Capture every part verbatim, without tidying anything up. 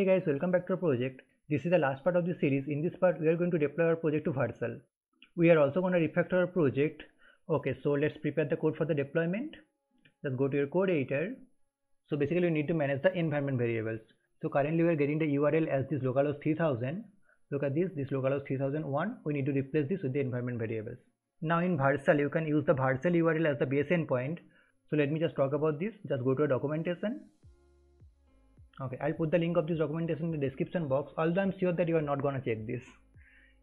Hey guys, welcome back to our project. This is the last part of the series. In this part, we are going to deploy our project to Vercel. We are also going to refactor our project. Okay, so let's prepare the code for the deployment. Let's go to your code editor. So basically, you need to manage the environment variables. So currently, we are getting the U R L as this localhost three thousand. Look at this, this localhost three thousand one. We need to replace this with the environment variables. Now in Vercel, you can use the Vercel U R L as the base endpoint. So let me just talk about this. Just go to our documentation. Okay, I'll put the link of this documentation in the description box, although I'm sure that you are not gonna check this.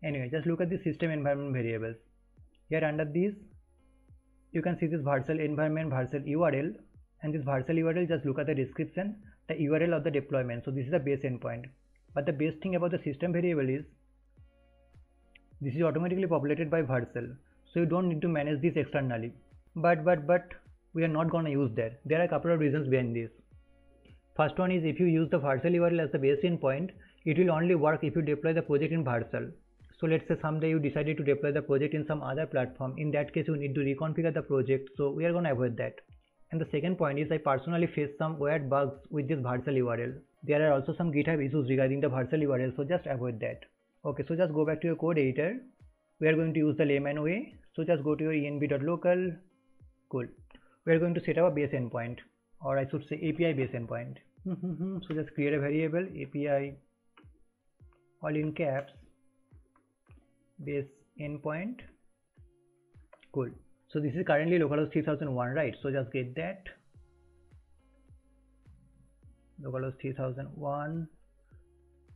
Anyway, just look at the system environment variables. Here under these, you can see this Vercel environment, Vercel U R L, and this Vercel U R L, just look at the description, the U R L of the deployment. So this is the base endpoint. But the best thing about the system variable is, this is automatically populated by Vercel. So you don't need to manage this externally. But, but, but, we are not gonna use that. There are a couple of reasons behind this. First one is, if you use the Vercel U R L as the base endpoint, it will only work if you deploy the project in Vercel. So let's say someday you decided to deploy the project in some other platform. In that case, you need to reconfigure the project. So we are going to avoid that. And the second point is, I personally faced some weird bugs with this Vercel U R L. There are also some GitHub issues regarding the Vercel U R L. So just avoid that. Okay, so just go back to your code editor. We are going to use the layman way. So just go to your env.local. Cool. We are going to set up a base endpoint, or I should say A P I base endpoint. So just create a variable A P I, all in caps, base endpoint. Cool. So this is currently localhost three thousand one, right? So just get that localhost three thousand one,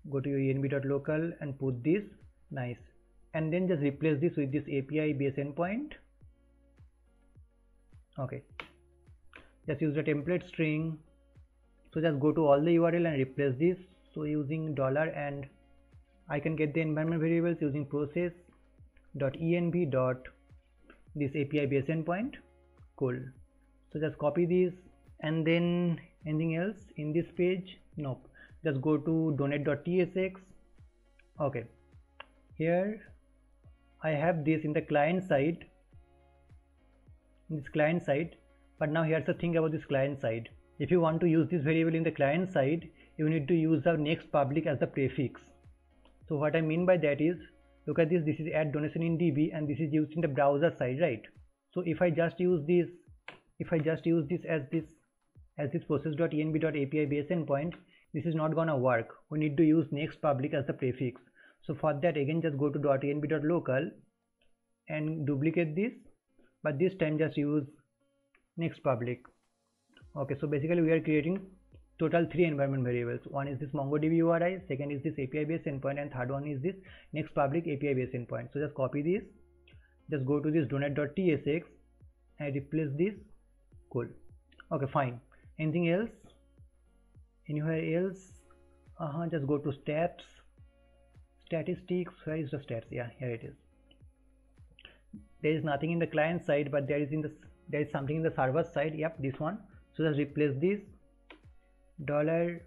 go to your env.local and put this. Nice. And then just replace this with this A P I base endpoint. Okay, just use the template string. So just go to all the U R L and replace this. So using dollar, and I can get the environment variables using process.env dot this A P I base endpoint. Cool. So just copy this, and then anything else in this page? Nope. Just go to donate.tsx. Okay. Here I have this in the client side. In this client side, but now here's the thing about this client side. If you want to use this variable in the client side, you need to use the next public as the prefix. So what I mean by that is, look at this, this is add donation in D B, and this is used in the browser side, right? So if I just use this, if I just use this as this, as this process.env.api base endpoint, this is not gonna work. We need to use next public as the prefix. So for that, again, just go to .env.local and duplicate this, but this time just use next public. Okay, so basically we are creating total three environment variables. One is this MongoDB U R I, second is this A P I based endpoint, and third one is this next public A P I based endpoint. So just copy this, just go to this donate.tsx and replace this. Cool. Okay, fine. Anything else? Anywhere else? Uh-huh, just go to stats, statistics. Where is the stats? Yeah, here it is. There is nothing in the client side, but there is in the there is something in the server side. Yep, this one. So just replace this dollar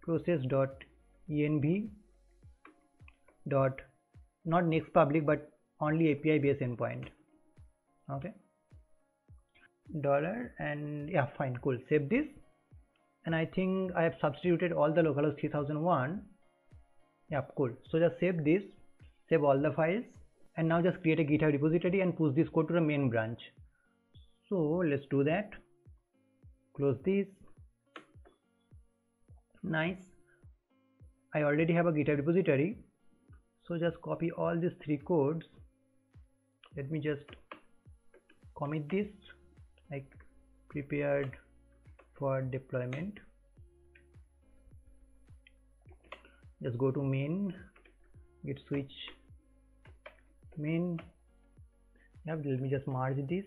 process dot env dot not next public but only A P I base endpoint. Okay, dollar, and yeah, fine, cool. Save this, and I think I have substituted all the localhost three thousand one. Yeah, cool. So just save this, save all the files, and now just create a GitHub repository and push this code to the main branch. So let's do that. Close this. Nice. I already have a GitHub repository. So just copy all these three codes. Let me just commit this, like prepared for deployment. Just go to main, git switch main. Yep, let me just merge this.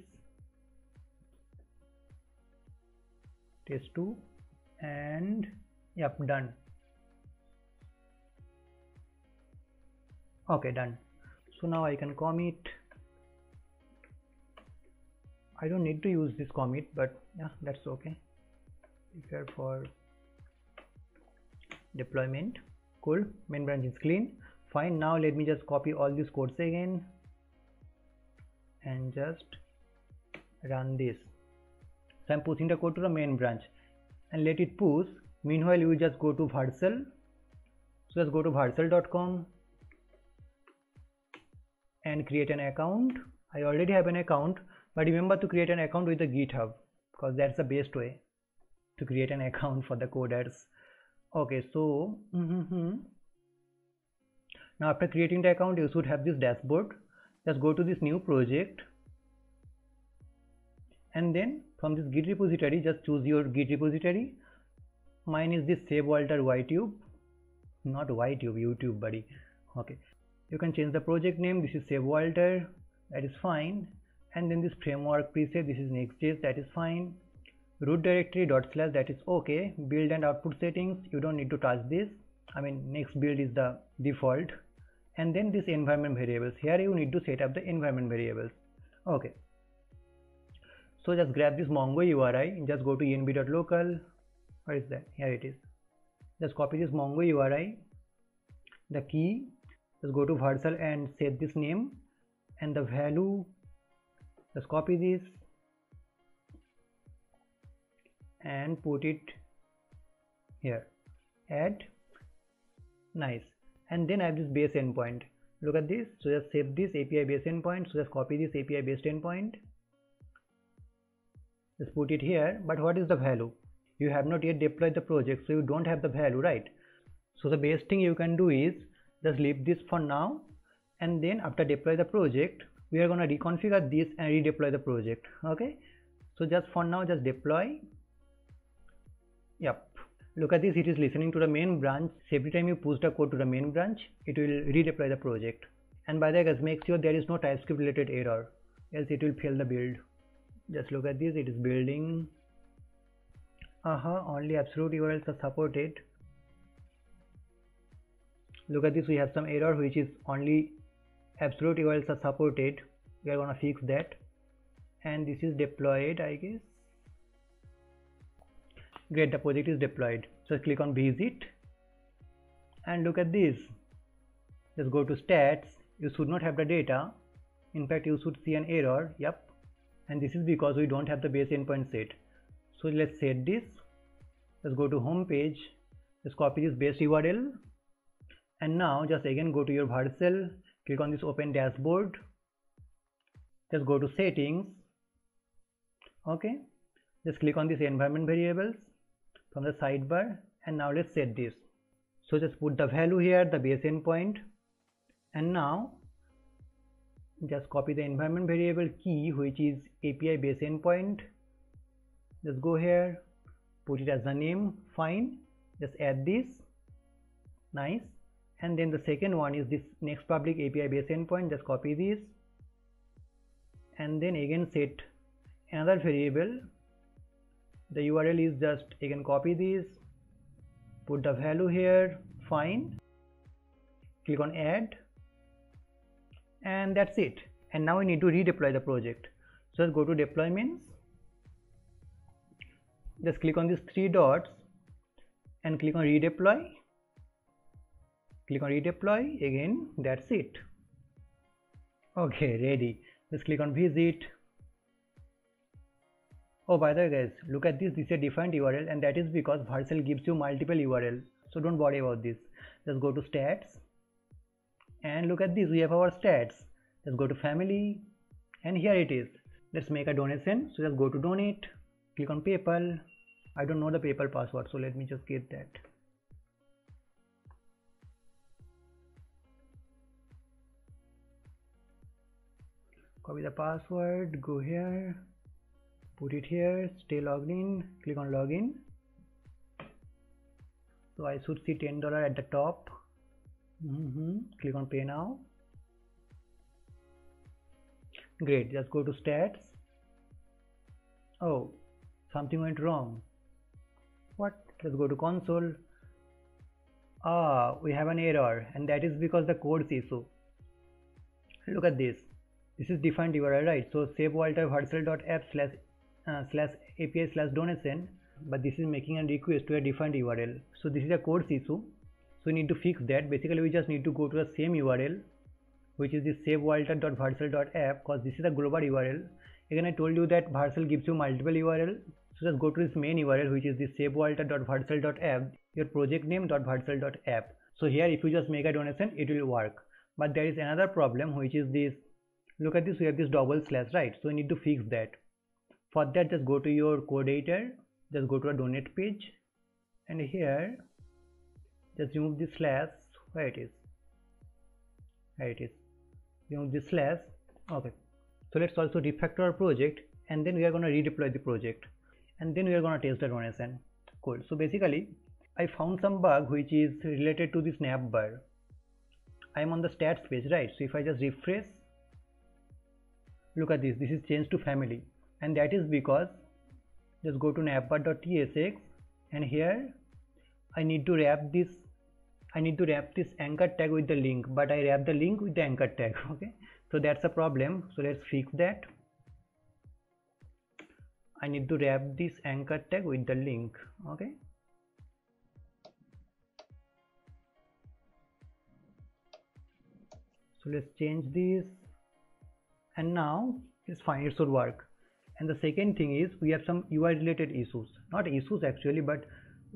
test two, and yep, done. Okay, done. So now I can commit. I don't need to use this commit, but yeah, that's okay. Prepare for deployment. Cool. Main branch is clean. Fine. Now let me just copy all these codes again and just run this. So I'm pushing the code to the main branch, and let it push Meanwhile, you just go to Vercel. So just go to vercel dot com and create an account. I already have an account, but remember to create an account with the GitHub, because that's the best way to create an account for the coders. Okay, so mm-hmm. Now after creating the account, you should have this dashboard. Just go to this new project, and then from this Git repository, just choose your Git repository. Mine is this Save-Walter YTube, not YTube, YouTube, buddy. Okay, you can change the project name. This is Save-Walter, that is fine. And then this framework preset, this is Next.js, that is fine. Root directory dot slash, that is okay. Build and output settings, you don't need to touch this. I mean, next build is the default. And then this environment variables, here you need to set up the environment variables. Okay, so just grab this Mongo U R I, just go to env.local. Where is that? Here it is. Just copy this Mongo U R I, the key, just go to Vercel and set this name and the value. Just copy this and put it here, add, nice. And then I have this base endpoint, look at this. So just save this A P I base endpoint. So just copy this A P I based endpoint, just put it here. But what is the value? You have not yet deployed the project, so you don't have the value, right? So the best thing you can do is just leave this for now, and then after deploy the project, we are gonna reconfigure this and redeploy the project. Okay, so just for now, just deploy. Yep, look at this, it is listening to the main branch. Every time you push the code to the main branch, it will redeploy the project. And by the way, guys, make sure there is no TypeScript related error, else it will fail the build. Just look at this, it is building. Uh-huh, only absolute U R Ls are supported. Look at this, we have some error which is only absolute U R Ls are supported. We are gonna fix that. And this is deployed, I guess. Great, the project is deployed. So click on visit and look at this. Just go to stats. You should not have the data. In fact, you should see an error. Yep. And this is because we don't have the base endpoint set. So let's set this. Let's go to home page. Just copy this base U R L. And now just again go to your Vercel. Click on this open dashboard. Just go to settings. Okay. Just click on this environment variables from the sidebar. And now let's set this. So just put the value here, the base endpoint. And now just copy the environment variable key, which is A P I base endpoint. Just go here, put it as the name, fine. Just add this, nice. And then the second one is this next public A P I base endpoint. Just copy this and then again set another variable. The U R L is just again copy this, put the value here, fine. Click on add, and that's it. And now we need to redeploy the project. So let's go to deployments. Just click on these three dots and click on redeploy. Click on redeploy again, that's it. Okay, ready. Just click on visit. Oh, by the way, guys, look at this. This is a defined U R L, and that is because Vercel gives you multiple U R L. So don't worry about this. Just go to stats and look at this. We have our stats. Just go to family, and here it is. Let's make a donation. So just go to donate. Click on PayPal. I don't know the PayPal password, so let me just get that. Copy the password, go here, put it here, stay logged in, click on login. So I should see ten dollars at the top. Mm-hmm. Click on pay now. Great, just go to stats. Oh, something went wrong. What? Let's go to console. Ah, we have an error, and that is because the CORS issue. Look at this. This is defined U R L, right? So Save-Walter Vercel.app slash uh, slash API slash donation. But this is making a request to a defined U R L. So this is a CORS issue. So we need to fix that. Basically, we just need to go to the same U R L, which is this Save-Walter.Vercel.app, because this is a global U R L. Again, I told you that Vercel gives you multiple U R L, So just go to this main U R L, which is the savewalter dot vercel dot app, your project name dot vercel dot app. So here if you just make a donation, it will work. But there is another problem, which is this. Look at this, we have this double slash, right? So we need to fix that. For that, just go to your code editor, just go to a donate page, and here just remove the slash. Where it is? Here it is. Remove the slash. Okay. So let's also refactor our project, and then we are going to redeploy the project, and then we are going to test the donation. Cool. So basically, I found some bug which is related to the snap bar. I'm on the stats page, right? So if I just refresh, look at this. This is changed to family, and that is because just go to snapbar dot t s x, and here I need to wrap this. I need to wrap this anchor tag with the link, but I wrap the link with the anchor tag. Okay, so that's a problem. So let's fix that. I need to wrap this anchor tag with the link. Okay. So let's change this, and now it's fine. It should work. And the second thing is we have some U I related issues, not issues actually, but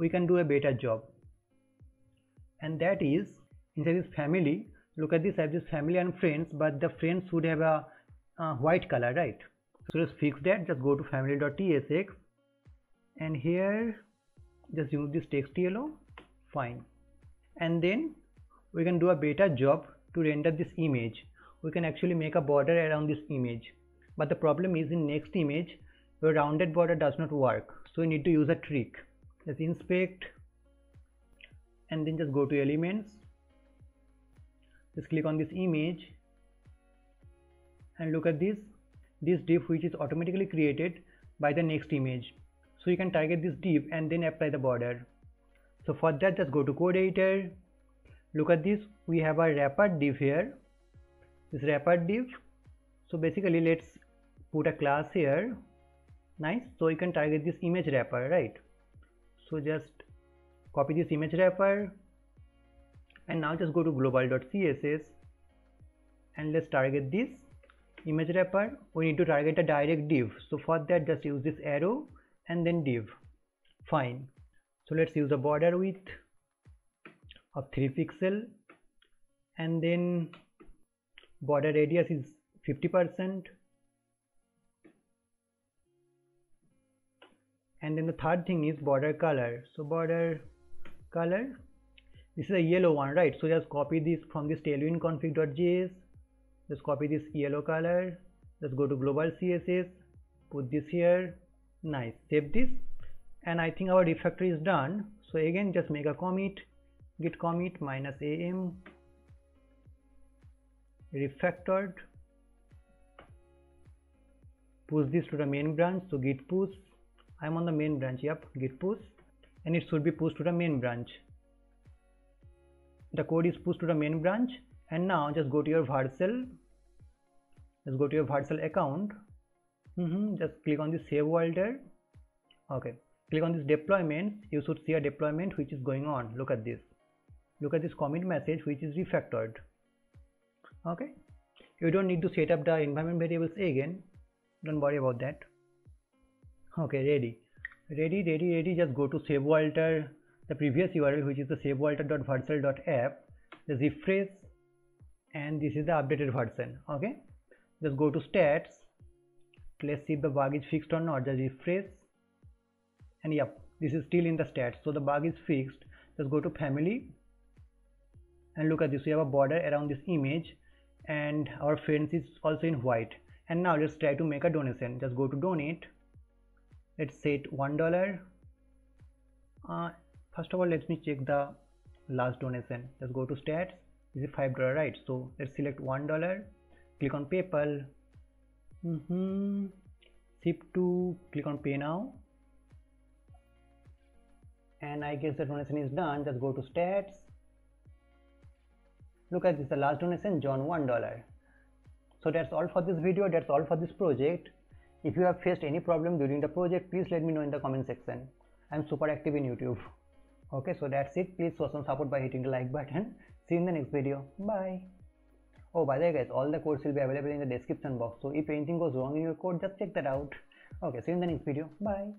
we can do a better job. And that is inside this family. Look at this. I have this family and friends, but the friends would have a uh, white color, right? So let's fix that. Just go to family dot t s x, and here just remove this text yellow. Fine. And then we can do a better job to render this image. We can actually make a border around this image. But the problem is in next image, your rounded border does not work. So you need to use a trick. Just inspect, and then just go to elements. Just click on this image, and look at this. This div which is automatically created by the next image. So you can target this div and then apply the border. So for that, just go to code editor. Look at this. We have a wrapper div here. This wrapper div. So basically, let's put a class here. Nice. So you can target this image wrapper, right? So just copy this image wrapper, and now just go to global dot c s s, and let's target this image wrapper. We need to target a direct div. So for that, just use this arrow and then div. Fine. So let's use a border width of three pixel, and then border radius is fifty percent, and then the third thing is border color. So border color, this is a yellow one, right? So just copy this from this tailwind config dot j s. Just copy this yellow color. Just go to global C S S, put this here. Nice. Save this, and I think our refactor is done. So again, just make a commit, git commit minus a m refactored. Push this to the main branch. So git push. I'm on the main branch. Yep, git push, and it should be pushed to the main branch. The code is pushed to the main branch. And now just go to your Vercel. Just go to your Vercel account. Mm-hmm. Just click on the Save Walter. Okay. Click on this deployment. You should see a deployment which is going on. Look at this. Look at this commit message which is refactored. Okay. You don't need to set up the environment variables again. Don't worry about that. Okay. Ready. Ready. Ready. Ready. Just go to Save Walter. The previous U R L, which is the savewalter dot vercel dot app. Just refresh. And this is the updated version. Okay, just go to stats. Let's see if the bug is fixed or not. Just refresh, and yep, this is still in the stats. So the bug is fixed. Just go to family, and look at this. We have a border around this image, and our friends is also in white. And now let's try to make a donation. Just go to donate. Let's set one dollar. Uh, first of all, let me check the last donation. Just go to stats. This is five dollars, right? So let's select one dollar, click on PayPal, mm-hmm. ship to, click on pay now, and I guess the donation is done. Just go to stats. Look at this, the last donation, John, one dollar. So that's all for this video. That's all for this project. If you have faced any problem during the project, please let me know in the comment section. I'm super active in YouTube. Okay, so that's it. Please show some support by hitting the like button. See you in the next video. Bye. Oh, by the way guys, all the codes will be available in the description box. So if anything goes wrong in your code, just check that out. Okay, see you in the next video. Bye.